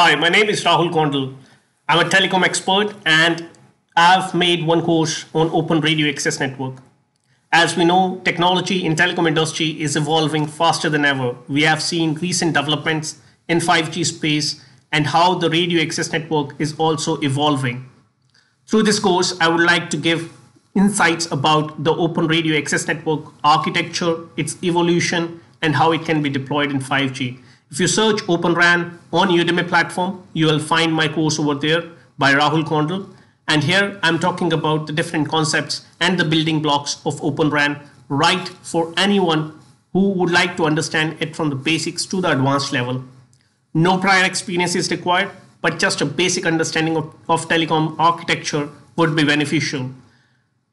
Hi, my name is Rahul Gondal. I'm a telecom expert and I've made one course on Open Radio Access Network. As we know, technology in telecom industry is evolving faster than ever. We have seen recent developments in 5G space and how the radio access network is also evolving. Through this course, I would like to give insights about the Open Radio Access Network architecture, its evolution, and how it can be deployed in 5G. If you search Open RAN on Udemy platform, you will find my course over there by Rahul Gondal. And here I'm talking about the different concepts and the building blocks of Open RAN, right for anyone who would like to understand it from the basics to the advanced level. No prior experience is required, but just a basic understanding of telecom architecture would be beneficial.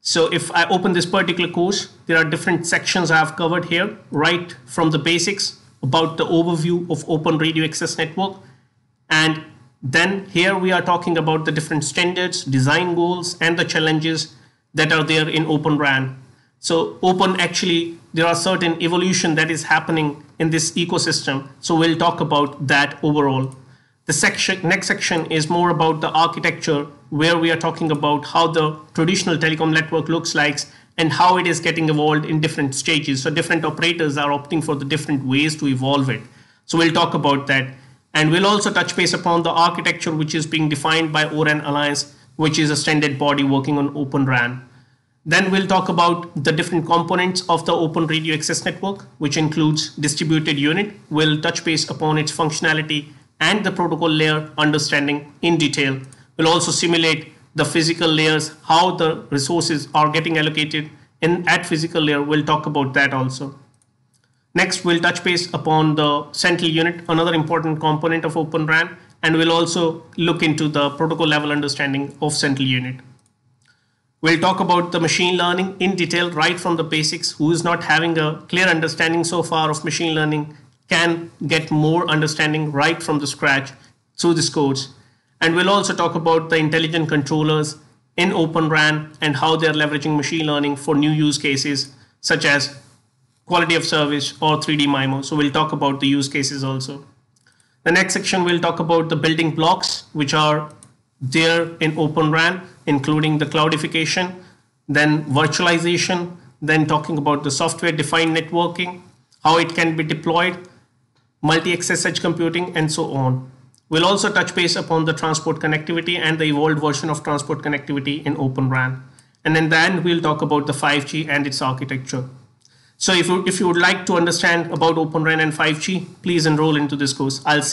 So if I open this particular course, there are different sections I have covered here, right from the basics about the overview of Open Radio Access Network. And then here we are talking about the different standards, design goals, and the challenges that are there in Open RAN. So Open, actually, there are certain evolution that is happening in this ecosystem. So we'll talk about that overall. The next section is more about the architecture, where we are talking about how the traditional telecom network looks like and how it is getting evolved in different stages. So different operators are opting for the different ways to evolve it. So we'll talk about that. And we'll also touch base upon the architecture which is being defined by ORAN Alliance, which is a standard body working on Open RAN. Then we'll talk about the different components of the Open Radio Access Network, which includes distributed unit. We'll touch base upon its functionality and the protocol layer understanding in detail. We'll also simulate the physical layers, how the resources are getting allocated at physical layer. We'll talk about that also. Next, we'll touch base upon the central unit, another important component of Open RAN, and we'll also look into the protocol level understanding of central unit. We'll talk about the machine learning in detail right from the basics. Who is not having a clear understanding so far of machine learning can get more understanding right from the scratch through this course. And we'll also talk about the intelligent controllers in Open RAN and how they're leveraging machine learning for new use cases such as quality of service or 3D MIMO. So we'll talk about the use cases also. The next section, we'll talk about the building blocks which are there in Open RAN, including the cloudification, then virtualization, then talking about the software-defined networking, how it can be deployed, multi-access edge computing, and so on. We'll also touch base upon the transport connectivity and the evolved version of transport connectivity in Open RAN. And in the end, we'll talk about the 5G and its architecture. So if you would like to understand about Open RAN and 5G, please enroll into this course. I'll see